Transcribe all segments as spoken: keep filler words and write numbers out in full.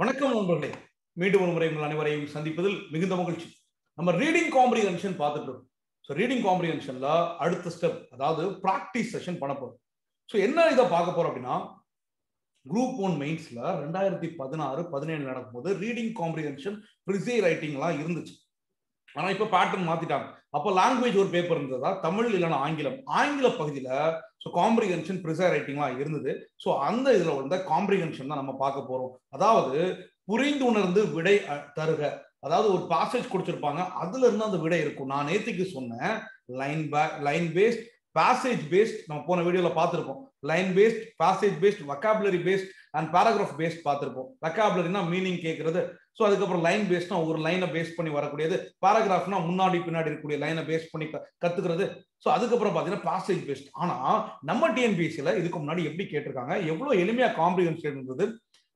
வணக்கம் நண்பர்களே மீண்டும் ஒரு முறை உங்கள் அனைவரையும் சந்திப்பதில் மிகுந்த மகிழ்ச்சி நம்ம ரீடிங் காம்ப்ரிஹென்ஷன் பார்த்துட்டு இருக்கோம் சோ ரீடிங் காம்ப்ரிஹென்ஷன்ல அடுத்த ஸ்டெப் அதாவது பிராக்டீஸ் செஷன் பண்ணப் போறோம் சோ என்ன இத பார்க்க போறோம் அப்படினா குரூப் ஒன்று மெயின்ஸ்ல twenty sixteen seventeen நடக்கும்போது ரீடிங் காம்ப்ரிஹென்ஷன் ப்ரிசை ரைட்டிங்லாம் இருந்துச்சு ஆனா இப்ப பேட்டர்ன் மாத்திட்டாங்க அப்ப லாங்குவேஜ் ஒரு பேப்பர் இருந்ததா தமிழ் இல்லனா ஆங்கிலம் ஆங்கில பகுதியில சோ காம்ப்ரிஹென்ஷன் ப்ரிசை ரைட்டிங்லாம் இருந்தது சோ அந்த இதுல வந்து காம்ப்ரிஹென்ஷன் தான் நம்ம பார்க்க போறோம் அதாவது புரிந்து உணர்ந்து விடை தருக அதாவது ஒரு பாசேஜ் கொடுத்திருப்பாங்க அதுல இருந்து அந்த விடை இருக்கும் நான் நேத்திக்கு சொன்ன line line based passage based நம்ம போன வீடியோல பாத்துறோம் line based passage based vocabulary based and paragraph based பாத்துறோம் வொகாபுலரினா மீனிங் கேக்குறது சோ அதுக்கு அப்புறம் லைன் பேஸ்னா ஒரு லைனை பேஸ் பண்ணி வரக்கூடியது பாராகிராஃப்னா முன்னாடி பின்னாடி இருக்கக்கூடிய லைனை பேஸ் பண்ணி கத்துக்கிறது சோ அதுக்கு அப்புறம் பாத்தீங்கன்னா பாசேஜ் பேஸ்ட் ஆனா நம்ம டிஎன்பிஎஸ்சில இதுக்கு முன்னாடி எப்படி கேட்டிருக்காங்க எவ்வளவு எளிமையா காம்ப்ரிஹென்ஷன் இருந்தது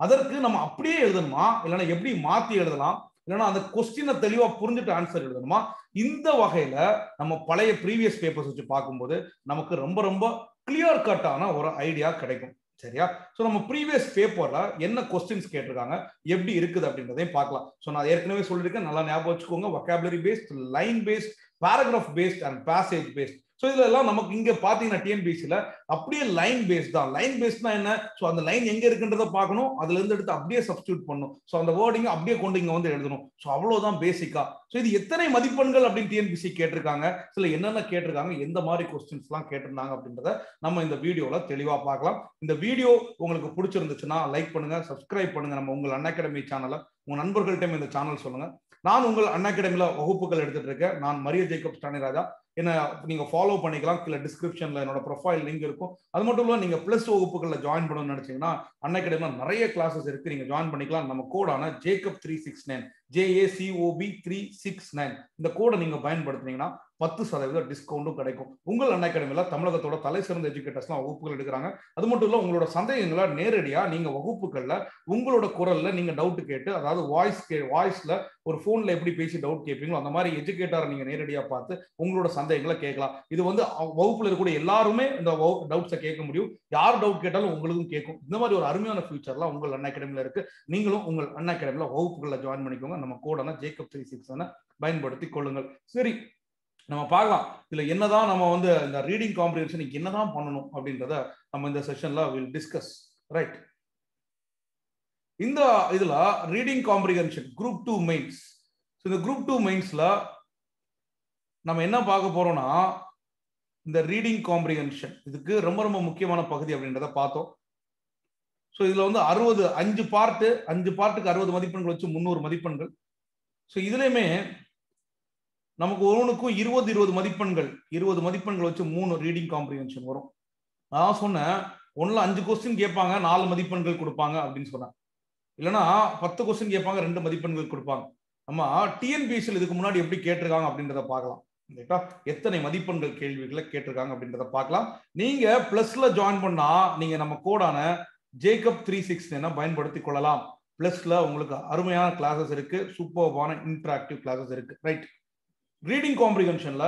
அதற்கு நம்ம அப்படியே எழுதணுமா இல்லனா எப்படி மாத்தி எழுதலாம் இல்லனா அந்த क्वेश्चनை தெளிவா புரிஞ்சிட்டு ஆன்சர் எழுதணுமா இந்த வகையில நம்ம பழைய ப்ரீவியஸ் பேப்பர்ஸ் வச்சு பாக்கும்போது நமக்கு ரொம்ப ரொம்ப கிளியர் கட்டான ஒரு ஐடியா கிடைக்கும் சரியா சோ நம்ம ப்ரீவியஸ் பேப்பர்ல என்ன क्वेश्चंस கேட்டிருக்காங்க எப்படி இருக்குது அப்படிங்கறதையும் பார்க்கலாம் சோ நான் ஏற்கனவே சொல்லிருக்கேன் நல்லா ஞாபகம் வச்சுக்கோங்க vocabulary based line based paragraph based and passage based so இதெல்லாம் நமக்கு இங்க பாத்தீங்கன்னா டிஎன்பிஎஸ்சில அப்படியே லைன் பேஸ்ட் தான் லைன் பேஸ்ட்னா என்ன சோ அந்த லைன் எங்க இருக்குன்றத பார்க்கணும் அதுல இருந்து எடுத்து அப்படியே சப்ஸ்டிட்யூட் பண்ணனும் சோ அந்த வேர்டிங் அப்படியே கொண்டு இங்க வந்து எழுதணும் சோ அவ்வளவுதான் பேசிக்கா சோ இது எத்தனை மதிப்பெண்கள் அப்படி டிஎன்பிஎஸ்சி கேட்டிருக்காங்க சில என்னென்ன கேட்டிருக்காங்க எந்த மாதிரி क्वेश्चंसலாம் கேட்டிருந்தாங்க அப்படின்றத நம்ம இந்த வீடியோல தெளிவா பார்க்கலாம் இந்த வீடியோ உங்களுக்கு பிடிச்சிருந்துச்சுனா லைக் பண்ணுங்க சப்ஸ்கிரைப் பண்ணுங்க நம்ம உங்க அன்அகாடமி சேனலை உங்க நண்பர்கள்ட்ட இந்த சேனல் சொல்லுங்க நான் உங்கள் அன்அகாடமில வகுப்புகள் எடுத்துட்டு இருக்கேன் நான் மரியா ஜேக்கப் ராஜா என்ன நீங்க ஃபாலோ பண்ணிக்கலாம் கீழ டிஸ்கிரிப்ஷன்ல என்னோட ப்ரொஃபைல் லிங்க் இருக்கும் அது மட்டும் இல்ல நீங்க பிளஸ் வகுப்புகள்ல ஜாயின் பண்ணணும்னு நினைச்சீங்கன்னா அன்அகாடமில நிறைய கிளாसेस இருக்கு நீங்க ஜாயின் பண்ணிக்கலாம் நம்ம கோடான Jacob three six nine J A C O B three six nine இந்த கோடை நீங்க பயன்படுத்துனீங்கன்னா ten percent டிஸ்கவுண்டும் கிடைக்கும் உங்கள் அன்அகாடமில தமிழகத்தோட தலை சிறந்த எஜுகேட்டர்ஸ்லாம் வகுப்புகள் எடுக்கிறாங்க அது மட்டும் இல்ல உங்களோட சந்தேகங்களை நேரடியா நீங்க வகுப்புகள்ல உங்களோட குரல்ல நீங்க டவுட் கேட்டு அதாவது வாய்ஸ் வாய்ஸ்ல ஒரு போன்ல எப்படி பேசி டவுட் கேப்பீங்களோ அந்த மாதிரி எஜுகேட்டரை நீங்க நேரடியா பார்த்து உங்களோட சந்தேகங்களை கேட்கலாம் இது வந்து வகுப்புல இருக்கக்கூடிய எல்லாருமே இந்த டவுட்ஸை கேட்க முடியும் யார் டவுட் கேட்டாலும் உங்களுக்கும் கேட்கும் இந்த மாதிரி ஒரு அருமையான ஃபியூச்சர்லாம் உங்கள் அன்அகாடமில இருக்கு நீங்களும் உங்கள் அன்அகாடமில வகுப்புகள்ல ஜாயின் பண்ணிக்கோங்க நம்ம கோடான ஜேக்கப் three six nine பயன்படுத்திக் கொள்ளுங்கள் சரி நம்ம பார்க்கலாம் இதுல என்னதான் நம்ம வந்து இந்த ரீடிங் காம்ப்ரிஹென்ஷன் என்னதான் பண்ணணும் அப்படிங்கறத நம்ம இந்த செஷன்ல வில் டிஸ்கஸ் ரைட் இந்த இதுல reading comprehension group two mains so இந்த குரூப் two மெயின்ஸ்ல நம்ம என்ன பார்க்க போறோம்னா இந்த ரீடிங் காம்ப்ரிஹென்ஷன் இதுக்கு ரொம்ப ரொம்ப முக்கியமான பகுதி அப்படிங்கறத பார்த்தோம் சோ இதுல வந்து sixty அஞ்சு பார்ட் அஞ்சு பார்ட்டுக்கு sixty மதிப்பெண்கள் வச்சு three hundred மதிப்பெண்கள் சோ இதுலயுமே நமக்கு ஒவ்வொன்றுக்கும் twenty twenty மதிப்பெண்கள் twenty மதிப்பெண்கள் வச்சு மூணு ரீடிங் காம்ப்ரிஹென்ஷன் வரும் நான் சொன்னேன் ஒண்ணுல five क्वेश्चन கேட்பாங்க four மதிப்பெண்கள் கொடுப்பாங்க அப்படினு சொன்னாங்க இல்லனா ten क्वेश्चन கேட்பாங்க two மதிப்பெண்கள் கொடுப்பாங்க நம்ம டிஎன்பிஎஸ்சில இதுக்கு முன்னாடி எப்படி கேட்டிருக்காங்க அப்படிங்கறத பார்க்கலாம் ரைட்டா எத்தனை மதிப்பெண்கள் கேள்விகளை கேட்டிருக்காங்க அப்படிங்கறத பார்க்கலாம் நீங்க பிளஸ்ல ஜாயின் பண்ணா நீங்க நம்ம கோடான ஜேக்கப் three six nine ன பயன்படுத்திக் கொள்ளலாம் பிளஸ்ல உங்களுக்கு அருமையான கிளாसेस இருக்கு சூப்பர்வான இன்டராக்டிவ் கிளாसेस இருக்கு ரைட் ரீடிங் காம்ப்ரிஹென்ஷன்ல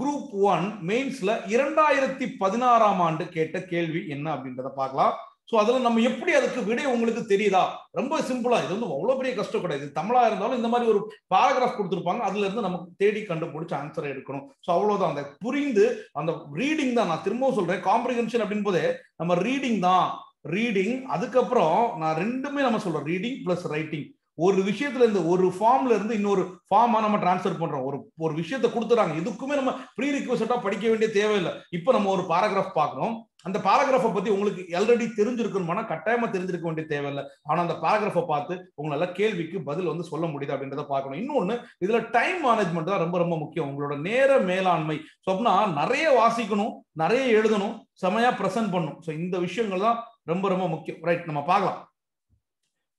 குரூப் one மெயின்ஸ்ல twenty sixteen ஆம் ஆண்டு கேட்ட கேள்வி என்ன அப்படிங்கறத பார்க்கலாம் சோ அதல நம்ம எப்படி அதுக்கு விடை உங்களுக்கு தெரியுதா ரொம்ப சிம்பிளா இது வந்து அவ்வளவு பெரிய கஷ்டம் கிடையாது தமிழா இருந்தாலும் இந்த மாதிரி ஒரு பாராகிராஃப் கொடுத்திருப்பாங்க அதுல இருந்து நம்ம தேடி கண்டுபிடிச்சு ஆன்சர் எடுக்கணும் சோ அவ்வளவுதான் அந்த புரிந்து அந்த ரீடிங் தான் நான் திரும்பவும் சொல்றேன் காம்ப்ரிஹென்ஷன் அப்படிம்போது நம்ம ரீடிங் தான் ரீடிங் அதுக்கு அப்புறம் நான் ரெண்டுமே நம்ம சொல்றோம் ரீடிங் பிளஸ் ரைட்டிங் ஒரு விஷயத்துல இருந்து ஒரு ஃபார்ம்ல இருந்து இன்னொரு ஃபார்மா நம்ம டிரான்ஸ்ஃபர் பண்றோம் ஒரு ஒரு விஷயத்தை கொடுத்துறாங்க எதுக்குமே நம்ம ப்ரீ ரிக்வெஸ்டா படிக்க வேண்டிய தேவையில்லை இப்போ நம்ம ஒரு பாராகிராஃப் பார்க்கணும் அந்த பாராகிராஃபை பத்தி உங்களுக்கு ஆல்ரெடி தெரிஞ்சிருக்கணும்னா கட்டாயமா தெரிஞ்சிருக்க வேண்டிய தேவையில்லை ஆனா அந்த பாராகிராஃபை பார்த்து உங்களால கேள்விக்கு பதில் வந்து சொல்ல முடியுது அப்படின்றத பார்க்கணும் இன்னொன்னு இதுல டைம் மேனேஜ்மெண்ட் தான் ரொம்ப ரொம்ப முக்கியம் உங்களோட நேர மேலாண்மை சொன்னா நிறைய வாசிக்கணும் நிறைய எழுதணும் செமையா பிரசன்ட் பண்ணணும் சோ இந்த விஷயங்கள் தான் ரொம்ப ரொம்ப முக்கியம் ரைட் நம்ம பார்க்கலாம்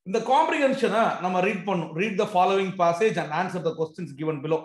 இந்த காம்ப்ரிஹென்ஷனை நம்ம ரீட் பண்ணனும் read the following passage and answer the questions given below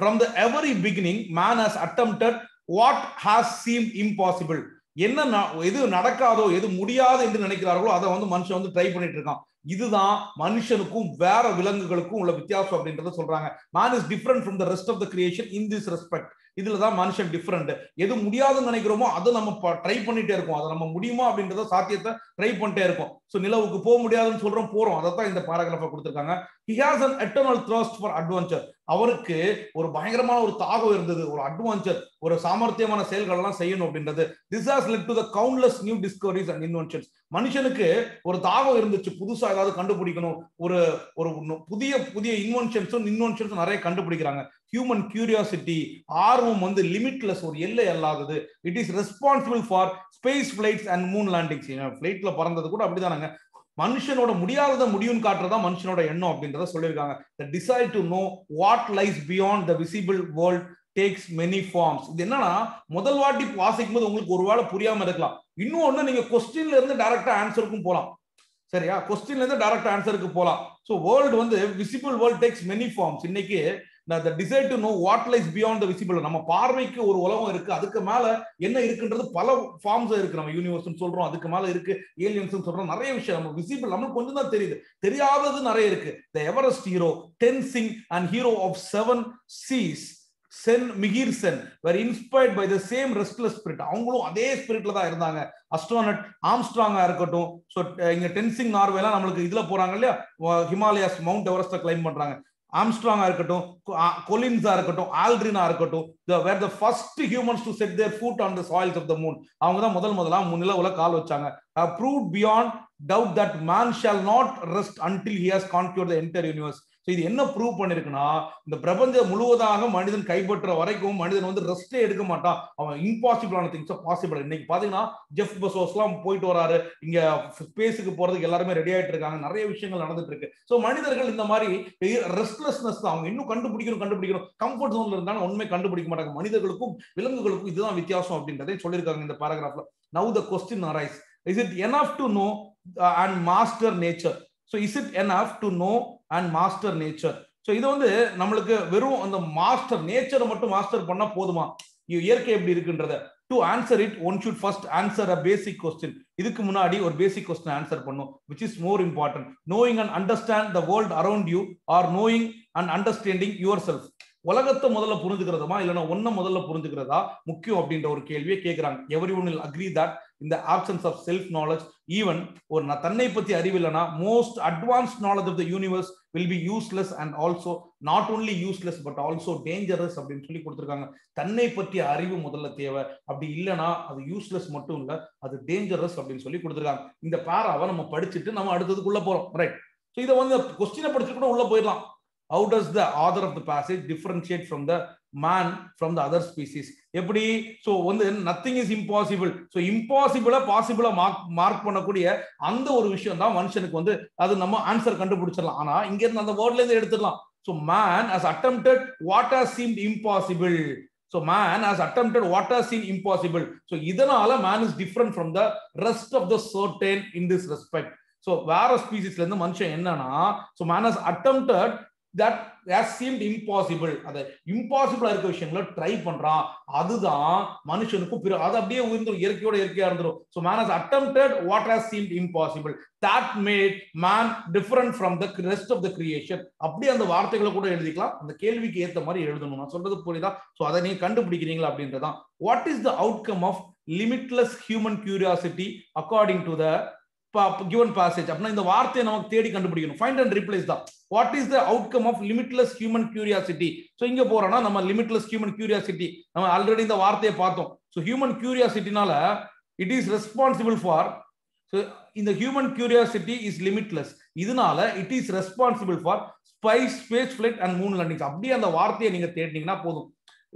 from the very beginning man has attempted what has seemed impossible என்ன எது நடக்காதோ எது முடியாது என்று நினைக்கிறார்களோ அதை வந்து மனுஷன் வந்து ட்ரை பண்ணிட்டு இருக்கான் இதுதான் மனுஷனுக்கும் வேற விலங்குகளுக்கும் உள்ள வித்தியாசம் அப்படின்றத சொல்றாங்க. Man is different from the rest of the creation in this respect. இதுல தான் மனுஷன் டிஃப்ரெண்ட். எது முடியாதுன்னு நினைக்கிறோமோ அதை நம்ம ட்ரை பண்ணிட்டே இருக்கோம், அதை நம்ம முடியுமா அப்படின்றத சாத்தியத்தை ட்ரை பண்ணிட்டே இருக்கோம். ஸோ நிலவுக்கு போக முடியாதுன்னு சொல்றோம், போறோம். அதைத்தான் இந்த பாராகிராஃபை கொடுத்துருக்காங்க. He has an eternal thirst for adventure. அவருக்கு ஒரு பயங்கரமான ஒரு தாகம் இருந்தது, ஒரு அட்வென்ச்சர், ஒரு சாமர்த்தியமான செயல்கள்லாம் செய்யணும் அப்படின்றது. This has led to the countless new discoveries and inventions. மனுஷனுக்கு ஒரு தாகம் இருந்துச்சு, புதுசா ஏதாவது கண்டுபிடிக்கணும், ஒரு ஒரு புதிய புதிய இன்வென்ஷன்ஸும் இன்வென்ஷன்ஸும் நிறைய கண்டுபிடிக்கிறாங்க. Human curiosity, ஆர்வம் வந்து லிமிட்லெஸ், ஒரு எல்லை அல்லாதது. It is responsible for space flights and moon landings. ஃபிளைட்ல பறந்தது கூட அப்படிதானாங்க. மனுஷனோட முடியாததை முடியும்னு காட்டுறதா மனுஷனோட எண்ணம் அப்படின்றத சொல்லியிருக்காங்க. The desire to know what lies beyond the visible world takes many forms. இது என்னன்னா, முதல் வாட்டி வாசிக்கும் போது உங்களுக்கு ஒருவேளை புரியாம இருக்கலாம். இன்னும் ஒண்ணு, நீங்க கொஸ்டின்ல இருந்து டைரக்டா ஆன்சருக்கும் போலாம். சரியா, கொஸ்டின்ல இருந்து டைரக்ட் ஆன்சருக்கு போலாம். ஸோ வேர்ல்டு வந்து visible world takes many forms. இன்னைக்கு the desire to know what lies beyond the visible, நம்ம பார்வைக்கு ஒரு உலகம் இருக்கு, அதுக்கு மேல என்ன இருக்குன்றது பல ஃபார்ம்ஸ் இருக்கு. நம்ம யூனிவர்ஸ்னு சொல்றோம், அதுக்கு மேல இருக்கு ஏலியன்ஸ்னு சொல்றோம். நிறைய விஷயம் நம்ம விசிபிள், நம்மளுக்கு கொஞ்சம் தான் தெரியுது, தெரியாதது நிறைய இருக்கு. The Everest hero, Tenzing and hero of seven seas, Sen Mihir Sen, were inspired by the same restless spirit. அவங்களும் அதே ஸ்பிரிட்ல தான் இருந்தாங்க. அஸ்ட்ரோனட் ஆம்ஸ்ட்ராங்கா இருக்கட்டும், ஸோ இங்க டென்சிங் நார்வேலாம் நம்மளுக்கு இதுல போறாங்க இல்லையா, ஹிமாலயாஸ் மவுண்ட் எவரெஸ்ட கிளைம் பண்றாங்க. ஆம்ஸ்ட்ராங்கா இருக்கட்டும், கொலின்ஸா இருக்கட்டும், ஆல்ட்ரினா இருக்கட்டும், were the first humans to set their foot on the soils of the moon. அவங்க தான் முதல் முதலா நிலவுல கால் வச்சாங்க. Have proved beyond doubt that man shall not rest until he has conquered the entire universe. So இது என்ன prove பண்ணிருக்குன்னா, இந்த பிரபஞ்சம் முழுவதாக மனிதன் கைப்பற்ற வரைக்கும் மனிதன் வந்து ரெஸ்டே எடுக்க மாட்டான். அவன் இம்பாசிபிளான திங்ஸ் பாசிபிள். இன்னைக்கு பாத்தீங்கன்னா ஜெஃப் பெசோஸ்லாம் போயிட்டு வராரு, இங்க ஸ்பேஸுக்கு போறதுக்கு எல்லாருமே ரெடி ஆயிட்டு இருக்காங்க, நிறைய விஷயங்கள் நடந்துட்டு இருக்கு. ஸோ மனிதர்கள் இந்த மாதிரி ரெஸ்ட்லெஸ்னஸ் தான், அவங்க இன்னும் கண்டுபிடிக்கணும் கண்டுபிடிக்கணும் கம்ஃபர்ட் ஜோன்ல இருந்தாலும் உண்மை கண்டுபிடிக்க மாட்டாங்க. மனிதர்களுக்கும் விலங்குகளுக்கும் இதுதான் வித்தியாசம் அப்படின்றதே சொல்லியிருக்காங்க இந்த பாராகிராஃப்ல. Now the question arise, is it enough to know and master nature? So is it enough to know and master nature? So இது வந்து நம்மளுக்கு வெறும் அந்த மாஸ்டர் நேச்சரை மட்டும் மாஸ்டர் பண்ணா போதுமா, இயற்கை எப்படி இருக்குன்றத? To answer it, one should first answer a basic question. இதுக்கு முன்னாடி ஒரு பேசிக் கொஸ்டின் ஆன்சர் பண்ணும், which is more important. Knowing and understand the world around you, or knowing and understanding yourself. உலகத்தை முதல்ல புரிஞ்சுக்கிறதுமா இல்லைன்னா ஒன்ன முதல்ல புரிஞ்சுக்கிறதா முக்கியம் அப்படின்ற ஒரு கேள்வியை கேட்கிறாங்க. Everyone will agree that இந்த absence of self knowledge, even ஒரு நான் தன்னை பத்தி அறிவில்லைன்னா most advance knowledge of the universe will be useless and also not only useless but also dangerous அப்படின்னு சொல்லி கொடுத்துருக்காங்க. தன்னை பற்றிய அறிவு முதல்ல தேவை, அப்படி இல்லைன்னா அது யூஸ்லெஸ் மட்டும் இல்லை, அது டேஞ்சரஸ் அப்படின்னு சொல்லி கொடுத்துருக்காங்க. இந்த பாராவை நம்ம படிச்சுட்டு நம்ம அடுத்ததுக்குள்ள போறோம், ரைட்? ஸோ இதை வந்து கொஸ்டினை படிச்சுட்டு கூட உள்ள போயிடலாம். How does the author of the passage differentiate from the man from the other species? எப்படி? ஸோ வந்து nothing is impossible. ஸோ இம்பாசிபிளா பாசிபிளா மார்க் மார்க் பண்ணக்கூடிய அந்த ஒரு விஷயம் தான் மனுஷனுக்கு வந்து அது நம்ம ஆன்சர் கண்டுபிடிச்சிடலாம். ஆனா இங்க இருந்து அந்த வேர்ட்ல இருந்து எடுத்துடலாம். So man has attempted what has seemed impossible. So man has attempted what has seemed impossible. So இதனால man is different from the rest of the certain in this respect. So வேற ஸ்பீசிஸ்ல இருந்து மனுஷன் என்னன்னா, so man has attempted that has seemed impossible. அது இம்பாசிபிளா இருக்க விஷயங்களை try பண்றான், அதுதான் மனுஷனுக்கும் பிற அது அப்படியே உயிர்ந்துடும், இயற்கையோட இயற்கையா இருந்துடும். So man has attempted what has seemed impossible. That made man different from the rest of the creation. அப்படியே அந்த வார்த்தைகளை கூட எழுதிக்கலாம், அந்த கேள்விக்கு ஏற்ற மாதிரி எழுதணும். நான் சொல்றது புரியுதா? ஸோ அதை நீங்க கண்டுபிடிக்கிறீங்களா அப்படின்றதான். What is the outcome of limitless human curiosity according to the given passage? அப்படின்னா இந்த வார்த்தையை நமக்கு தேடி கண்டுபிடிக்கணும். Find and replace தான். What is the outcome of limitless human curiosity? So இங்க போறோம்னா நம்ம limitless human curiosity நம்ம ஆல்ரெடி இந்த வார்த்தையை பார்த்தோம். So human curiosityனால it is responsible for, so இந்த human curiosity is limitless. இதனால it is responsible for space space flight and moon landing. அப்படியே அந்த வார்த்தையை நீங்க தேடினீங்கன்னா போதும்.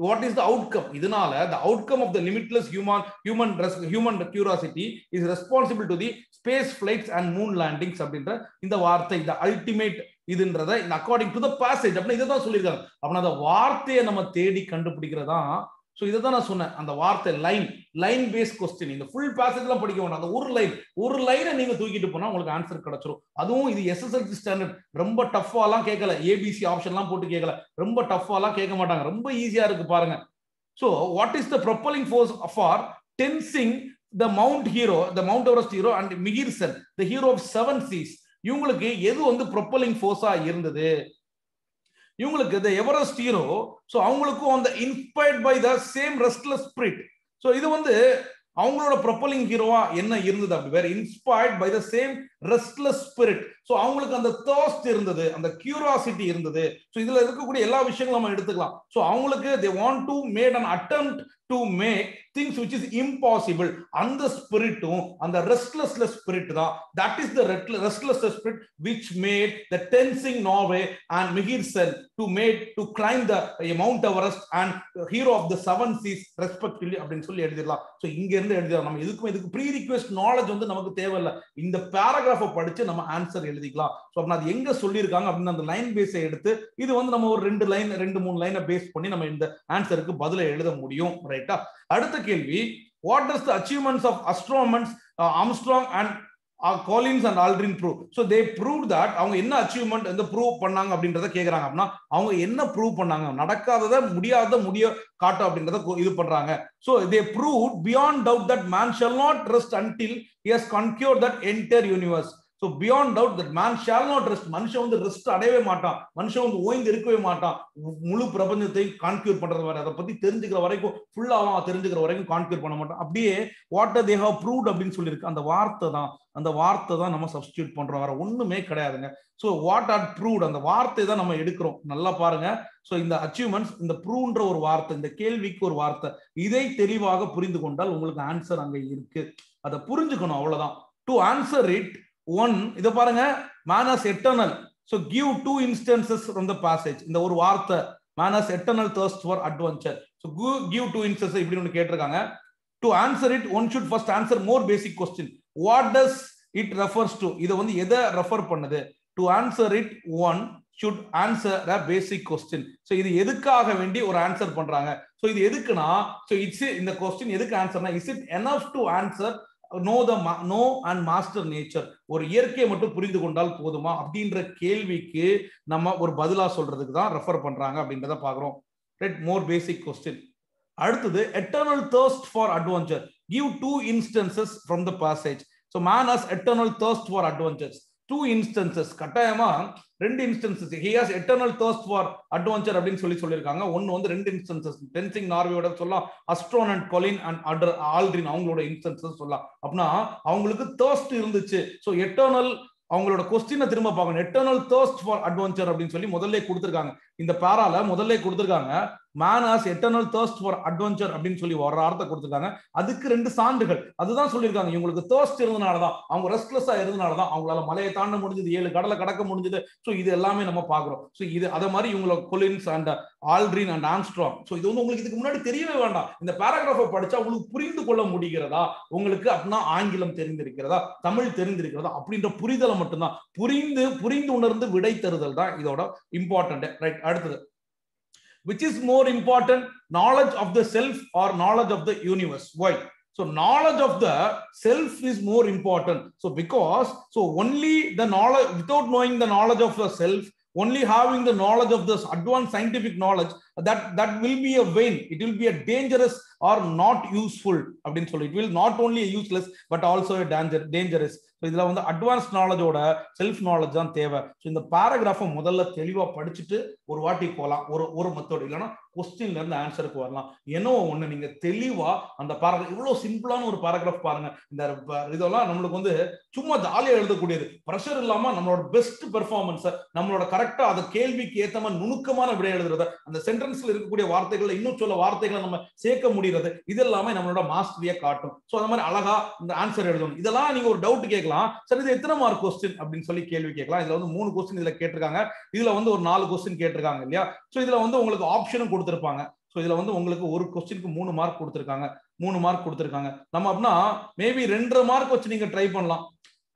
What is the outcome? Idanala the outcome of the limitless human human human curiosity is responsible to the space flights and moon landings அப்படின்ற இந்த வார்த்தை, the ultimate இதுன்றதை according to the passage அப்படினா இத தான் சொல்லிருக்காங்க. அப்படினா அந்த வார்த்தையை நம்ம தேடி கண்டுபிடிக்கிறதா. சோ இத தான் நான் சொன்னேன், அந்த வார்த்தை லைன் லைன் பேஸ்ட் क्वेश्चन. இந்த ফুল பாசேஜ்லாம் படிக்க வேண்டாம், அந்த ஒரு லைன் ஒரு லைனை நீங்க தூக்கிட்டு போனா உங்களுக்கு ஆன்சர் கிடைச்சிரும். அதுவும் இது எஸ்எஸ்எல்சி ஸ்டாண்டர்ட், ரொம்ப டஃபாலாம் கேட்கல, ஏபிசி ஆப்ஷன்லாம் போட்டு கேட்கல, ரொம்ப டஃபாலாம் கேட்க மாட்டாங்க, ரொம்ப ஈஸியா இருக்கு பாருங்க. So what is the propelling force for Tenzing the mount hero, the Mount Everest hero and Mihir Sen, the hero of seven seas? இவங்களுக்கு எது வந்து ப்ரொப்பலிங் ஃபோர்ஸா இருந்தது இவங்களுக்கு தி எவரெஸ்ட் ஹீரோ சோ அவங்களுக்கு அந்த inspired by the same restless spirit so இது வந்து அவங்களோட ப்ரொப்பலிங் ஹீரோவா என்ன இருந்தது அப்படி வேற inspired by the same restless spirit so அவங்களுக்கு அந்த தர்ஸ்ட் இருந்தது அந்த கியூரியாசிட்டி இருந்தது சோ இதுல இருக்கக்கூடிய எல்லா விஷயங்களும் நம்ம எடுத்துக்கலாம் சோ அவங்களுக்கு they want to made an attempt to make things which is impossible and the spirit and the restlessness spirit da that is the restlessness spirit which made the tensing Norway and Mikkelsen to made to climb the uh, Mount Everest and uh, hero of the seven seas respectively அப்படினு சொல்லி எழுதிரலாம் so இங்க இருந்து எழுதிரலாம் நம்ம இதுக்கு இதுக்கு pre request knowledge வந்து நமக்கு தேவை இல்ல இந்த paragraph படிச்சு நம்ம ஆன்சர் எழுதிக்கலாம் so அப்ப நான் எங்க சொல்லி இருக்காங்க அப்படின அந்த லைன் பேஸ் எடுத்து இது வந்து நம்ம ஒரு ரெண்டு லைன் ரெண்டு மூணு லைனை பேஸ் பண்ணி நம்ம இந்த ஆன்சருக்கு பதிலா எழுத முடியும் ரைட்டா அடுத்த கேள்வி what does the achievements of astronomers uh, Armstrong and uh, Collins and Aldrin prove so they proved that அவங்க என்ன அச்சீவ்மென்ட் வந்து ப்ரூவ் பண்ணாங்க அப்படிங்கறத கேக்குறாங்க அப்படினா அவங்க என்ன ப்ரூவ் பண்ணாங்க நடக்காதத முடியாத முடிய காட்டு அப்படிங்கறத இது பண்றாங்க so they proved beyond doubt that man shall not rest until he has conquered that entire universe so beyond doubt that man shall not rest மனுஷன் வந்து ரெஸ்ட் அடையவே மாட்டான் மனுஷன் வந்து ஓய்ந்து இருக்கவே மாட்டான் முழு பிரபஞ்சத்தை கான்க்யூர் பண்றது வரை அத பத்தி தெரிஞ்சிக்கிற வரைக்கும் ஃபுல்லா அவன் தெரிஞ்சிக்கிற வரைக்கும் கான்க்யூர் பண்ண மாட்டான் அப்படியே வாட் தே ஹேவ் ப்ரூவ்ட் அப்படினு சொல்லிருக்கு அந்த வார்த்தை தான் அந்த வார்த்தை தான் நம்ம சப்ஸ்டிட்யூட் பண்றோம் வர ஒண்ணுமே கிடையாதுங்க so what are proved அந்த வார்த்தை தான் நம்ம எடுக்கிறோம் நல்லா பாருங்க so இந்த அச்சீவ்மென்ட்ஸ் இந்த ப்ரூவ்ன்ற ஒரு வார்த்தை இந்த கேள்விக்கு ஒரு வார்த்தை இதை தெளிவாக புரிந்துகொண்டால் உங்களுக்கு ஆன்சர் அங்க இருக்கு அதை புரிஞ்சுக்கணும் அவ்வளவுதான் to answer it one இத பாருங்க man is eternal so give two instances from the passage இந்த ஒரு வார்த்தை man is eternal thirst for adventure so give two instances இப்படி ஒன்னு கேட்டிருக்காங்க to answer it one should first answer more basic question what does it refers to இத வந்து எதை refer பண்ணுது to answer it one should answer a basic question so இது எதுக்காக வேண்டி ஒரு ஆன்சர் பண்றாங்க so இது எதுக்குனா so it's இந்த question எதுக்கு ஆன்சர்னா is it enough to answer know the know and master nature ஒரு இயற்கையை மட்டும் புரிந்து கொண்டால் போதுமா அப்படின்ற கேள்விக்கு நம்ம ஒரு பதிலா சொல்றதுக்கு தான் ரெஃபர் பண்றாங்க அப்படின்றத பாக்குறோம் ரைட் மோர் பேசிக் क्वेश्चन அடுத்து eternal thirst for adventure give two instances from the passage so man has eternal thirst for adventures two instances கட்டாயமா ரெண்டு instances he has eternal thirst for adventure அப்படினு சொல்லி சொல்லிருக்காங்க ஒன்னு வந்து ரெண்டு இன்ஸ்டன்சஸ் டென்சிங் நார்வேயோட சொல்லலாம் அஸ்ட்ரோனட் கொலின் அண்ட் ஆல்ட்ரின் அவங்களோட இன்ஸ்டன்சஸ் சொல்லலாம் அப்பனா அவங்களுக்கு thirst இருந்துச்சு சோ eternal அவங்களோட क्वेश्चन திரும்ப பார்க்கணும் eternal thirst for adventure அப்படினு சொல்லி முதல்லயே கொடுத்திருக்காங்க இந்த பாரால முதல்லயே கொடுத்திருக்காங்க man has eternal thirst for adventure அப்படினு சொல்லி ஒரு அர்த்தம் கொடுத்திருக்காங்க அதுக்கு ரெண்டு சான்றுகள் அதுதான் சொல்லிருக்காங்க உங்களுக்கு thirst இருந்தனால தான் அவங்க ரெஸ்ட்லெஸ்ஸா இருந்தனால தான் அவங்களால மலையை தாண்ட முடிஞ்சது ஏழு கடலை கடக்க முடிஞ்சது சோ இது எல்லாமே நம்ம பாக்குறோம் சோ இது அத மாதிரி இவங்க Collins and Aldrin and Armstrong so இது வந்து உங்களுக்கு இதுக்கு முன்னாடி தெரியவே வேண்டாம் இந்த பாராகிராஃபை படிச்சா உங்களுக்கு புரிந்து கொள்ள முடிகிறதா உங்களுக்கு அப்படின்னா ஆங்கிலம் தெரிந்திருக்கிறதா தமிழ் தெரிந்திருக்கிறதா அப்படின்ற புரிதலை மட்டும்தான் புரிந்து புரிந்து உணர்ந்து விடை தருதல் தான் இதோட இம்பார்ட்டன்ட் ரைட் அடுத்தது which is more important knowledge of the self or knowledge of the universe why so knowledge of the self is more important so because so only the knowledge without knowing the knowledge of the self only having the knowledge of this advanced scientific knowledge that that will be a vain it will be a dangerous or not useful அப்படினு சொல்லி it will not only useless but also a danger dangerous so இதெல்லாம் வந்து advanced knowledge ஓட self knowledge தான் தேவை so இந்த பாராகிராஃபை முதல்ல தெளிவா படிச்சிட்டு ஒரு வாட்டி போலாம் ஒரு ஒரு மெத்தட் இல்லனா क्वेश्चनல இருந்து ஆன்சருக்கு வரலாம் ஏனோ ஒண்ணு நீங்க தெளிவா அந்த பாராகிராஃப் இவ்ளோ சிம்பிளான ஒரு பாராகிராஃப் பாருங்க இந்த இதெல்லாம் நமக்கு வந்து சும்மா ஜாலியா எழுத கூடியது பிரஷர் இல்லாம நம்மளோட பெஸ்ட் பெர்ஃபார்மன்ஸ் நம்மளோட கரெக்ட்டா அந்த கேள்விக்கு ஏத்த மாதிரி நுணுக்கமான விடை எழுதுறது அந்த சென்டென்ஸ்ல இருக்க கூடிய வார்த்தைகளை இன்னும் சொல்ல வார்த்தைகளை நம்ம சேர்க்க முடியிறது இதெல்லாம் நம்மளோட மாஸ்டரியா காட்டும் சோ அந்த மாதிரி அழகா இந்த ஆன்சர் எழுதணும் இதெல்லாம் நீங்க ஒரு டவுட் கேக்க சரி இது எத்தனை மார்க் क्वेश्चन அப்படினு சொல்லி கேள்வி கேட்கலாம் இதுல வந்து மூணு क्वेश्चन இதுல கேட்டிருக்காங்க இதுல வந்து ஒரு நாலு क्वेश्चन கேட்டிருக்காங்க இல்லையா சோ இதுல வந்து உங்களுக்கு ஆப்ஷனும் கொடுத்திருப்பாங்க சோ இதுல வந்து உங்களுக்கு ஒரு क्वेश्चनக்கு மூணு மார்க் கொடுத்திருக்காங்க மூணு மார்க் கொடுத்திருக்காங்க நம்ம அப்டினா மேபி ரெண்டரை மார்க் வச்சு நீங்க ட்ரை பண்ணலாம்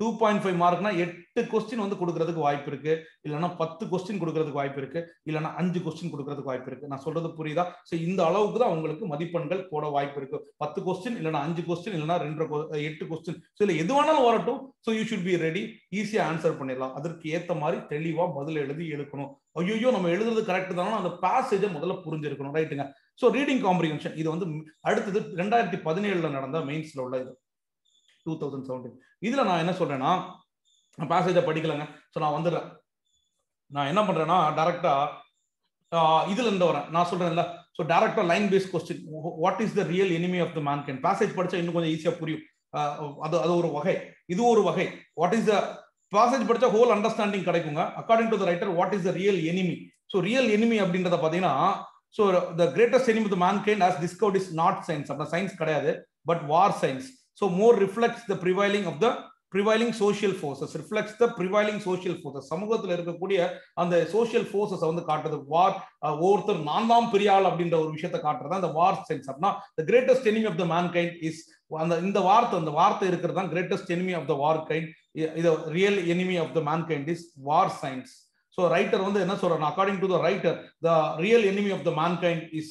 two point five மார்க்னா எட்டு क्वेश्चन வந்து கொடுக்கிறதுக்கு வாய்ப்பு இருக்கு இல்லனா பத்து क्वेश्चन கொடுக்கிறதுக்கு வாய்ப்பு இருக்கு இல்லனா அஞ்சு क्वेश्चन கொடுக்கிறதுக்கு வாய்ப்பு இருக்கு நான் சொல்றது புரியுதா சோ இந்த அளவுக்கு தான் உங்களுக்கு மதிப்பெண்கள் போட வாய்ப்பு இருக்கு பத்து क्वेश्चन இல்லனா அஞ்சு क्वेश्चन இல்லனா ரெண்டு எட்டு क्वेश्चन சோ இல்ல எதுவானாலும் வரட்டும் so you should be ready ஈஸியா ஆன்சர் பண்ணிரலாம் அதற்கு ஏத்த மாதிரி தெளிவா பதில் எழுதி எடுக்கணும் ஐயோ நம்ம எழுதுறது கரெக்ட் தானா அந்த பாசேஜை முதல்ல புரிஞ்சிருக்கணும் ரைட்டுங்க சோ ரீடிங் காம்ப்ரிஹென்ஷன் இது வந்து அடுத்து twenty seventeen ல நடந்த மெயின்ஸ்ல உள்ள இது twenty seventeen இதுல நான் என்ன சொல்றேன்னா பேசேஜை படிக்கலங்க. ஸோ நான் வந்துடுறேன். நான் என்ன பண்றேன்னா டைரக்டா இதுல இருந்து வரேன். நான் சொல்றேன்ல, ஸோ டைரக்டா line based question, what is the real enemy of the mankind. Passage படிச்சா இன்னும் கொஞ்சம் ஈஸியா புரியும். அது அது ஒரு வகை, இது ஒரு வகை. வாட் இஸ் த பாசேஜ் படிச்சா ஹோல் அண்டர்ஸ்டாண்டிங் கிடைக்குங்க. According to the writer, what is the real enemy. So real enemy அப்படின்றத பாத்தீங்கன்னா, so the greatest enemy of the mankind as discovered is not science. அப்படின்னா சயின்ஸ் கிடையாது, but war science. So more reflects the prevailing of the prevailing social forces. Reflects the prevailing social forces. சமூகத்துல இருக்கக்கூடிய அந்த social forces வந்து காட்டுது. War, ஒவ்வொருத்தர் நான் தான் பெரிய ஆள் அப்படின்ற ஒரு விஷயத்தை காட்டுறதா அந்த war sense. அப்படின்னா the greatest enemy of the mankind is அந்த இந்த வார்த்தை அந்த வார்த்தை இருக்கிறது தான் greatest enemy of the warkind. இது real enemy of the mankind is war science. So writer வந்து என்ன சொல்றாரு? According to the writer, the real enemy of the mankind is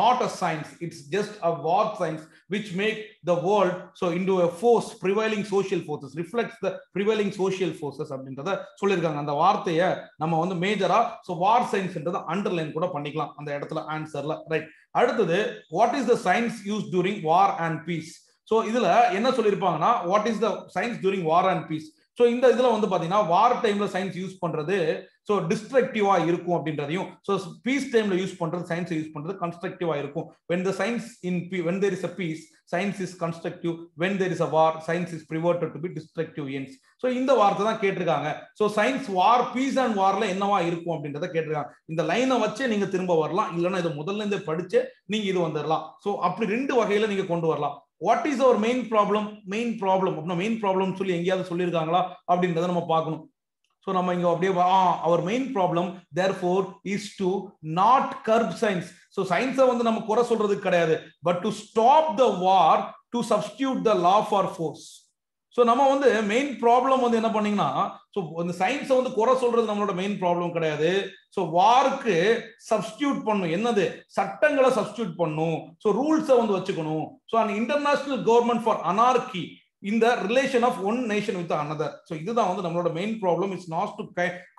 not a science, it's just a war science which make the world so into a force, prevailing social forces. Reflects the prevailing social forces அப்படின்றத சொல்லிருக்காங்க. அந்த வார்த்தையை நம்ம வந்து மேஜரா so war science-ன்றத underline கூட பண்ணிக்கலாம் அந்த இடத்துல ஆன்சர்ல, ரைட். அடுத்து what is the science used during war and peace. so இதுல என்ன சொல்லிருப்பாங்கன்னா what is the science during war and peace. so இந்த இதுல வந்து பாத்தீங்கன்னா வார் டைம்ல சயின்ஸ் யூஸ் பண்றது சோ டிஸ்ட்ரக்டிவா இருக்கும் அப்படின்றதையும், சோ பீஸ் டைம்ல யூஸ் பண்றது சயின்ஸ் யூஸ் பண்றது கன்ஸ்ட்ரக்டிவா இருக்கும். when the science in when there is a peace, science is constructive. when there is a war, science is reverted to be destructive ends. so இந்த வார்த்தை தான் கேட்டிருக்காங்க. so science war peace and warல என்னவா இருக்கும் அப்படின்றத கேட்டிருக்காங்க. இந்த லைனை வச்சே நீங்க திரும்ப வரலாம், இல்லனா இது முதல்ல இருந்து படிச்சு நீங்க இது வந்துடலாம். சோ அப்படி ரெண்டு வகையில நீங்க கொண்டு வரலாம். what is our main problem? main problem அப்படினா main problem சொல்லி எங்கயாவது சொல்லிருக்காங்களா அப்படின்றத நம்ம பார்க்கணும். சோ நம்ம இங்க அப்படியே our main problem therefore is to not curb science. So சயின்ஸை வந்து நம்ம குறை சொல்றது கிடையாது, but to stop the war, to substitute the law for force. So நம்ம வந்து main problem வந்து என்ன பண்ணீங்கன்னா, சோ இந்த சயின்ஸை வந்து குறை சொல்றது நம்மளோட main problem கிடையாது. சோ வார்க்கு சப்ஸ்டிடியூட் பண்ணும், என்னது சட்டங்களை சப்ஸ்டிடியூட் பண்ணும். சோ ரூல்ஸை வந்து வச்சுக்கணும். So an international government for anarchy in the relation of one nation with another. So இதுதான் வந்து நம்மளோட main problem is not to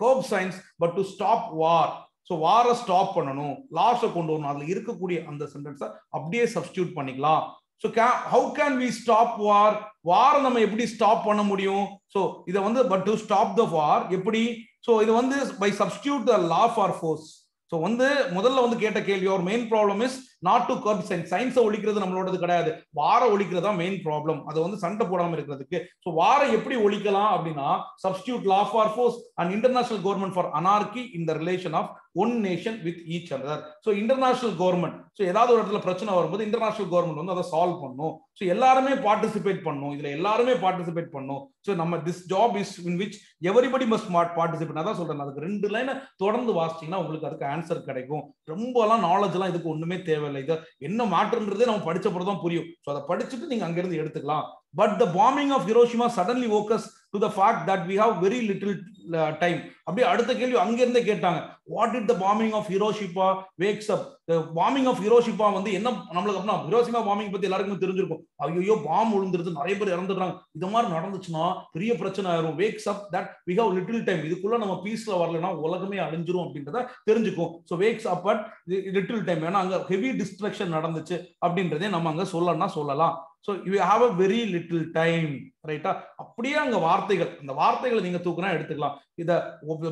curb science but to stop war. So வாரை ஸ்டாப் பண்ணணும், லாஸை கொண்டு வரணும். அதுல இருக்கக்கூடிய அந்த சென்டென்ஸை அப்படியே சப்ஸ்டிடியூட் பண்ணிக்கலாம். so can, how can we stop war? war நம்ம எப்படி ஸ்டாப் பண்ண முடியும்? சோ இத வந்து but to stop the war எப்படி? சோ இது வந்து by substitute the law for force. So வந்து முதல்ல வந்து கேட்ட கேள்வி our main problem is not to curb science. சயின்ஸை ஒழிக்கிறது நம்மளோடது கிடையாது, வாரை ஒழிக்கிறது தான் main problem. அது வந்து சண்டை போடாம இருக்கிறதுக்கு. சோ வாரை எப்படி ஒழிக்கலாம் அப்படின்னா substitute law for force and international government for anarchy in the relation of one nation with each other. so international government, so ஏதாவது ஒரு இடத்துல பிரச்சனை வரும்போது international government வந்து அதை சால்வ் பண்ணனும். so எல்லாரும் பார்ட்டிசிபேட் பண்ணனும், இதுல எல்லாரும் பார்ட்டிசிபேட் பண்ணனும். so நம்ம this job is in which everybody must participate. நான் தான் சொல்றேன், அதுக்கு ரெண்டு லைனை தொடர்ந்து வாசிச்சீங்கன்னா உங்களுக்கு அதுக்கு ஆன்சர் கிடைக்கும். ரொம்பலாம் நாலேஜ்லாம் இதுக்கு ஒண்ணுமே தேவையில்லை. இது என்ன மாற்றம்ன்றதே நம்ம படிச்ச பிறகு தான் புரியும். so அதை படிச்சிட்டு நீங்க அங்க இருந்து எடுத்துக்கலாம். but the bombing of Hiroshima suddenly woke us to the fact that we have very little uh, time. அப்படியே அடுத்த கேள்வி அங்க இருந்தே கேட்டாங்க, what did the bombing of Hiroshima wakes up? the bombing of Hiroshima வந்து என்ன நமக்கு அப்படினா Hiroshima bombing பத்தி எல்லாருக்கும் தெரிஞ்சிருக்கும். ஐயோ பாம் விழுந்துருது, நிறைய பேர் இறந்துறாங்க, இது மாதிரி நடந்துச்சுனா பெரிய பிரச்சனை ஆயிரும். wakes up that we have little time, இதுக்குள்ள நம்ம பீஸ்ல வரலனா உலகமே அழிஞ்சிரும் அப்படின்றத தெரிஞ்சுக்கும். so wakes up at little time, ஏனா அங்க ஹெவி டிஸ்ட்ரக்ஷன் நடந்துச்சு அப்படின்றதே நம்ம அங்க சொல்லலனா சொல்லலாம். so you have a very little time, right? அப்படியே அங்க வார்த்தைகள் அந்த வார்த்தைகளை நீங்க தூக்குனா எடுத்துக்கலாம். இத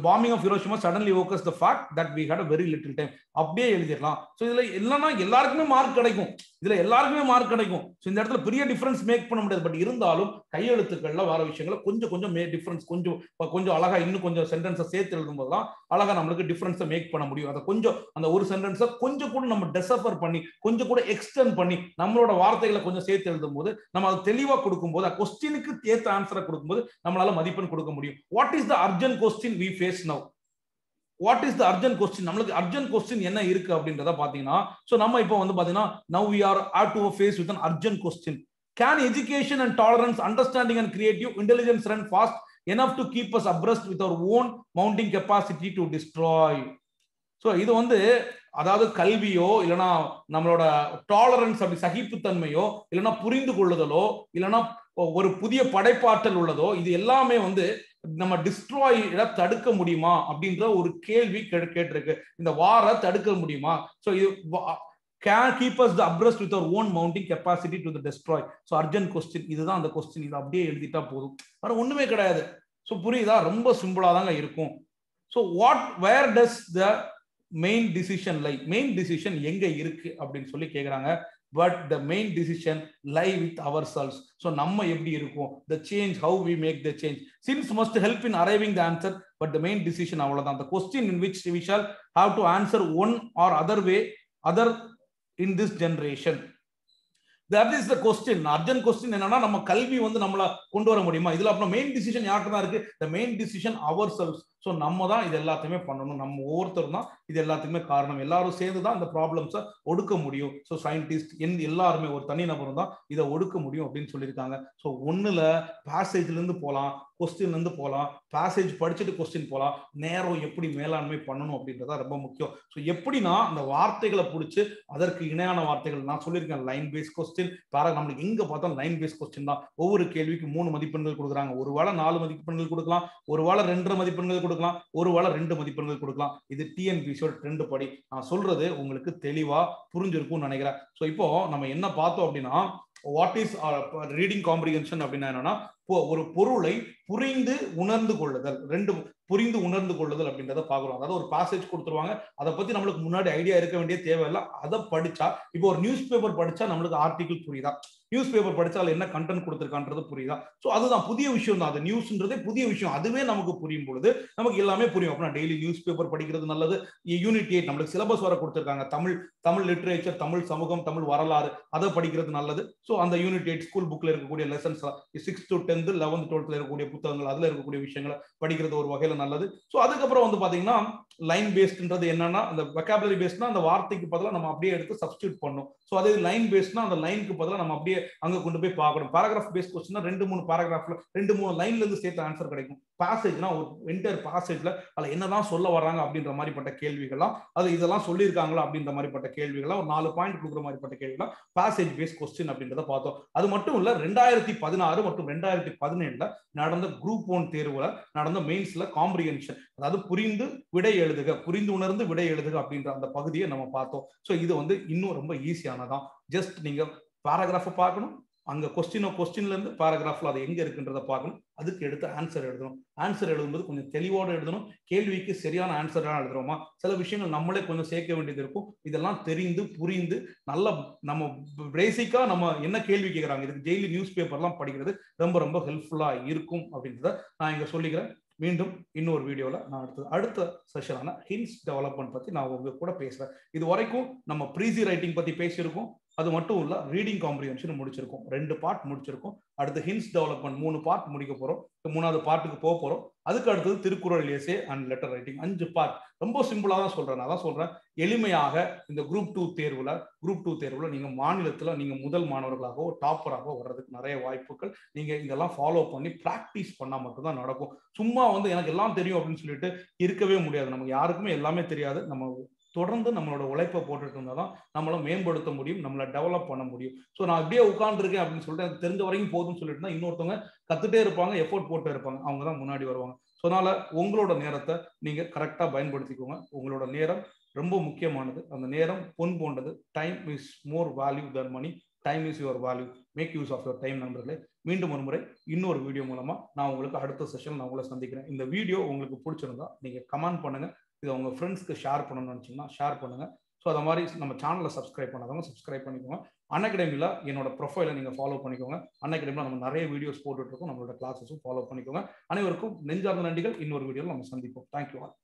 bombing of Hiroshima suddenly woke us the fact that we had a very little time அப்படியே எழுதிடலாம். so இதுல என்னன்னா எல்லாருக்குமே மார்க் கிடைக்கும், இதுல எல்லாருக்குமே மார்க் கிடைக்கும். so இந்த இடத்துல பெரிய டிஃபரன்ஸ் மேக் பண்ண முடியாது, பட் இருந்தாலும் கையெழுத்துக்கள்ல வர விஷயங்களை கொஞ்சம் கொஞ்சம் டிஃபரன்ஸ் கொஞ்சம் கொஞ்சம் அழகா இன்னும் கொஞ்சம் சென்டென்ஸை சேர்த்து எழுதும்போது தான் அழகா நம்மளுக்கு டிஃபரன்ஸை மேக் பண்ண முடியும். அதை கொஞ்சம் அந்த ஒரு சென்டென்ஸை கொஞ்சம் கூட நம்ம டெசஃபர் பண்ணி கொஞ்சம் கூட எக்ஸ்டெண்ட் பண்ணி நம்மளோட வார்த்தைகளை கொஞ்சம் சேர்த்து எழுதும் போது நம்ம அதை தெளிவா கொடுக்கும்போது கொஸ்டின் தேத்த ஆன்சரை கொடுக்கும்போது நம்மளால மதிப்பெண் கொடுக்க முடியும். What is the urgent question we face now? What is the urgent question? நமக்கு அர்ஜென்ட் क्वेश्चन என்ன இருக்கு அப்படின்றத பாத்தீங்கன்னா, சோ நம்ம இப்போ வந்து பாத்தீங்கன்னா now we are at to face with an urgent question. can education and tolerance, understanding and creative intelligence run fast enough to keep us abreast with our own mounting capacity to destroy? So இது வந்து அதாவது கல்வியோ இல்லனா நம்மளோட tolerance அப்படி சகிப்புத்தன்மையோ இல்லனா புரிந்து கொள்ளுதலோ இல்லனா ஒரு புதிய படைப்பாற்றல் உள்ளதோ இது எல்லாமே வந்து நம்ம டிஸ்ட்ராய் தடுக்க முடியுமா அப்படின்ற ஒரு கேள்வி கேட்டிருக்கு. இந்த வாரை தடுக்க முடியுமா? சோ இது can keep us the abreast with our own mounting capacity to the destroy. so urgent question, இதுதான் அந்த question. இதை அப்படியே எழுதிட்டா போதும், வேற ஒண்ணுமே கிடையாது. So புரியுதா, ரொம்ப சிம்பிளா தாங்க இருக்கும். So what, where does the main decision lie? Main decision எங்க இருக்கு அப்படினு சொல்லி கேக்குறாங்க. But the main decision lie with ourselves. So நம்ம எப்படி இருக்கும், the change, how we make the change. Since must help in arriving the answer, but the main decision அவ்வளவுதான். The question in which we shall have to answer one or other way, other in this generation. That is the question. Urgent question என்னன்னா, நம்ம கல்வி வந்து நம்மள கொண்டு வர முடியுமா? இதுல அப்ப மெயின் டிசிஷன் யாருக்கு தான் இருக்கு? The main decision ourselves. So நம்ம தான் இது எல்லாத்தையுமே பண்ணணும். நம்ம ஒவ்வொருத்தரும் தான் இது எல்லாத்துக்குமே காரணம். எல்லாரும் சேர்ந்து தான் இந்த ப்ராப்ளம்ஸை ஒடுக்க முடியும். சோ சயின்டிஸ்ட் எல்லாருமே ஒரு தனி நபரும் தான் இதை ஒடுக்க முடியும் அப்படின்னு சொல்லியிருக்காங்க. சோ ஒண்ணுல பேசேஜ்ல இருந்து போகலாம், கொஸ்டின்ல இருந்து போகலாம், பேசேஜ் படிச்சுட்டு கொஸ்டின் போகலாம். நேரம் எப்படி மேலாண்மை பண்ணணும் அப்படின்றதா ரொம்ப முக்கியம். ஸோ எப்படின்னா அந்த வார்த்தைகளை பிடிச்சி அதற்கு இணையான வார்த்தைகள் நான் சொல்லியிருக்கேன். லைன் பேஸ் கொஸ்டின் பாரா, நம்மளுக்கு எங்க பார்த்தா லைன் பேஸ் கொஸ்டின் தான். ஒவ்வொரு கேள்விக்கு மூணு மதிப்பெண்கள் கொடுக்குறாங்க. ஒரு வேளை நாலு மதிப்பெண்கள் கொடுக்கலாம், ஒரு வேளை ரெண்டரை மதிப்பெண்கள் கொடுக்கலாம், ஒரு வேளை ரெண்டு மதிப்பெண்கள் கொடுக்கலாம். இது டிஎன்பிசியோட ட்ரெண்ட் படி. நான் சொல்றது உங்களுக்கு தெளிவா புரிஞ்சிருக்கும்னு நினைக்கிறேன். ஸோ இப்போ நம்ம என்ன பார்த்தோம் அப்படின்னா, வாட் இஸ் ரீடிங் காம்ப்ரிஹென்ஷன் அப்படின்னா என்னன்னா, ஒரு பொருளை புரிந்து உணர்ந்து கொள்ளுதல். ரெண்டு புரிந்து உணர்ந்து கொள்ளுதல் அப்படின்றத பாக்குறோம். அதாவது ஒரு பாசேஜ் கொடுத்துருவாங்க, அதை பத்தி நம்மளுக்கு முன்னாடி ஐடியா இருக்க வேண்டிய தேவையில்லை. அதை படிச்சா, இப்போ ஒரு நியூஸ் பேப்பர் படிச்சா நம்மளுக்கு ஆர்டிகிள் புரியுதா? நியூஸ் பேப்பர் படிச்சால என்ன கண்டென்ட் கொடுத்துருக்கான்றது புரியுதா? ஸோ அதுதான் புதிய விஷயம் தான். அது நியூஸ்ன்றதே புதிய விஷயம். அதுவே நமக்கு புரியும் பொழுது நமக்கு எல்லாமே புரியும். அப்படின்னா டெய்லி நியூஸ் பேப்பர் படிக்கிறது நல்லது. யூனிட் எயிட் நம்மளுக்கு சிலபஸ் வர கொடுத்துருக்காங்க. தமிழ் தமிழ் லிட்ரேச்சர், தமிழ் சமூகம், தமிழ் வரலாறு, அதை படிக்கிறது நல்லது. ஸோ அந்த யூனிட் எயிட் ஸ்கூல் புக்ல இருக்கக்கூடிய lessons, six to tenth eleventh டுவெல்த்ல இருக்கக்கூடிய புத்தகங்கள், அதுல இருக்கக்கூடிய விஷயங்களை படிக்கிறது ஒரு வகையில நல்லது. ஸோ அதுக்கப்புறம் வந்து பாத்தீங்கன்னா லைன் பேஸ்ட்ன்றது என்னன்னா, அந்த வெக்காபுலரி பேஸ்ட்னா அந்த வார்த்தைக்கு பதிலாக நம்ம அப்படியே எடுத்து சப்ஸ்டியூட் பண்ணும். ஸோ அதே லைன் பேஸ்ட்னா அந்த லைனுக்கு பதிலாக நம்ம அப்படியே அங்க கொண்டு போய் பார்க்கணும். பேராகிராஃப் பேஸ்ட் கொஸ்டின்னா ரெண்டு மூணு பேராகிராஃப்ல ரெண்டு மூணு லைன்ல இருந்து சேர்த்து ஆன்சர் கிடைக்கும். பாசேஜ்னா ஒரு என்டையர் பாசேஜ்ல அதுல என்னதான் சொல்ல வராங்க அப்படின்ற மாதிரிப்பட்ட கேள்விகள்லாம், அது இதெல்லாம் சொல்லியிருக்காங்களா அப்படின்ற மாதிரிப்பட்ட கேள்விகள்லாம், ஒரு நாலு பாயிண்ட் கொடுக்குற மாதிரிப்பட்ட கேள்விகள்லாம் பாசேஜ் பேஸ்ட் கொஸ்டின் அப்படின்றத பார்த்தோம். அது மட்டும் இல்ல, ரெண்டாயிரத்தி பதினாறு மற்றும் ரெண்டாயிரத்தி பதினேழுல நடந்த குரூப் ஒன் தேர்வுல நடந்த மெயின்ஸ்ல காம்ப்ரிஹென்ஷன், அதாவது புரிந்து விடை எழுதுக, புரிந்து உணர்ந்து விடை எழுதுக அப்படின்ற அந்த பகுதியை நம்ம பார்த்தோம். சோ இது வந்து இன்னும் ரொம்ப ஈஸியானதான். ஜஸ்ட் நீங்க பாராகிராஃபை பார்க்கணும், அங்க கொஸ்டினோ கொஸ்டின்ல இருந்து பாராகிராஃப்ல அது எங்க இருக்குன்றத பார்க்கணும், அதுக்கு எடுத்து ஆன்சர் எழுதணும். ஆன்சர் எழுதும்போது கொஞ்சம் தெளிவோட எழுதணும். கேள்விக்கு சரியான ஆன்சர் தான் எழுதுறோமா? சில விஷயங்கள் நம்மளே கொஞ்சம் சேர்க்க வேண்டியது இருக்கும். இதெல்லாம் தெரிந்து புரிந்து நல்ல நம்ம பேசிக்கா நம்ம என்ன கேள்வி கேட்கறாங்க, இதுக்கு டெய்லி நியூஸ் பேப்பர்லாம் படிக்கிறது ரொம்ப ரொம்ப ஹெல்ப்ஃபுல்லா இருக்கும் அப்படின்றத நான் இங்க சொல்லிக்கிறேன். மீண்டும் இன்னொரு வீடியோல நான் அடுத்த அடுத்த செஷனான ஹிண்ட்ஸ் டெவலப்மெண்ட் பத்தி நான் உங்க கூட பேசுறேன். இது வரைக்கும் நம்ம ப்ரீசி ரைட்டிங் பத்தி பேசியிருக்கோம். அது மட்டும் இல்ல, ரீடிங் காம்ப்ரிஹென்ஷன் முடிச்சிருக்கோம். ரெண்டு பார்ட் முடிச்சிருக்கோம். அடுத்து ஹிண்ட்ஸ் டெவலப்மெண்ட் மூணு பார்ட் முடிக்க போறோம். மூணாவது பார்ட்டுக்கு போக போறோம். அதுக்கு அடுத்தது Thirukkural essay and letter writing, அஞ்சு பார்ட். ரொம்ப சிம்பிளா தான் சொல்றேன். நான் தான் சொல்றேன், எளிமையாக இந்த குரூப் டூ தேர்வுல குரூப் டூ தேர்வுல நீங்க மாநிலத்துல நீங்க முதல் மாணவர்களாகவோ டாப்பராகவோ வர்றதுக்கு நிறைய வாய்ப்புகள். நீங்க இதெல்லாம் ஃபாலோ பண்ணி பிராக்டிஸ் பண்ணா மட்டும்தான் நடக்கும். சும்மா வந்து எனக்கு எல்லாம் தெரியும் அப்படின்னு சொல்லிட்டு இருக்கவே முடியாது. நமக்கு யாருக்குமே எல்லாமே தெரியாது. நம்ம தொடர்ந்து நம்மளோட உழைப்பை போட்டுட்டு இருந்தா தான் நம்மளை மேம்படுத்த முடியும், நம்மளை டெவலப் பண்ண முடியும். ஸோ நான் அப்படியே உட்காந்துருக்கேன் அப்படின்னு சொல்லிட்டு எனக்கு தெரிஞ்ச வரைக்கும் போதும்னு சொல்லிட்டு தான் இன்னொருத்தவங்க கத்துட்டே இருப்பாங்க, எஃபோர்ட் போட்டே இருப்பாங்க. அவங்க தான் முன்னாடி வருவாங்க. ஸோ அதனால உங்களோட நேரத்தை நீங்க கரெக்டா பயன்படுத்திக்கோங்க. உங்களோட நேரம் ரொம்ப முக்கியமானது. அந்த நேரம் பொன் போன்றது. Time is more value than money. Time is your value. Make use of your time நண்பர்களே. மீண்டும் ஒரு முறை இன்னொரு வீடியோ மூலமா நான் உங்களுக்கு அடுத்த செஷன் நான் உங்களை சந்திக்கிறேன். இந்த வீடியோ உங்களுக்கு பிடிச்சிருந்தா நீங்க கமெண்ட் பண்ணுங்க. இதை உங்கள் ஃப்ரெண்ட்ஸ்க்கு ஷேர் பண்ணணும்னு நினச்சிங்கன்னா ஷேர் பண்ணுங்கள். ஸோ அதை மாதிரி நம்ம சேனலை சப்ஸ்கிரைப் பண்ணாதவங்க சப்ஸ்கிரைப் பண்ணிக்கோங்க. அன்அகாடமியில் என்னோட ப்ரொஃபைலை நீங்கள் ஃபாலோ பண்ணிக்கோங்க. அன்அகாடமியில் நம்ம நிறைய வீடியோஸ் போட்டுட்ருக்கோம். நம்மளோட கிளாஸஸும் ஃபாலோ பண்ணிக்கோங்க. அனைவருக்கும் நெஞ்சார்ந்த நன்றிகள். இன்னொரு வீடியோவில் நம்ம சந்திப்போம். Thank you all.